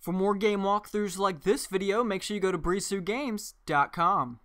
For more game walkthroughs like this video, make sure you go to BrizuGames.com.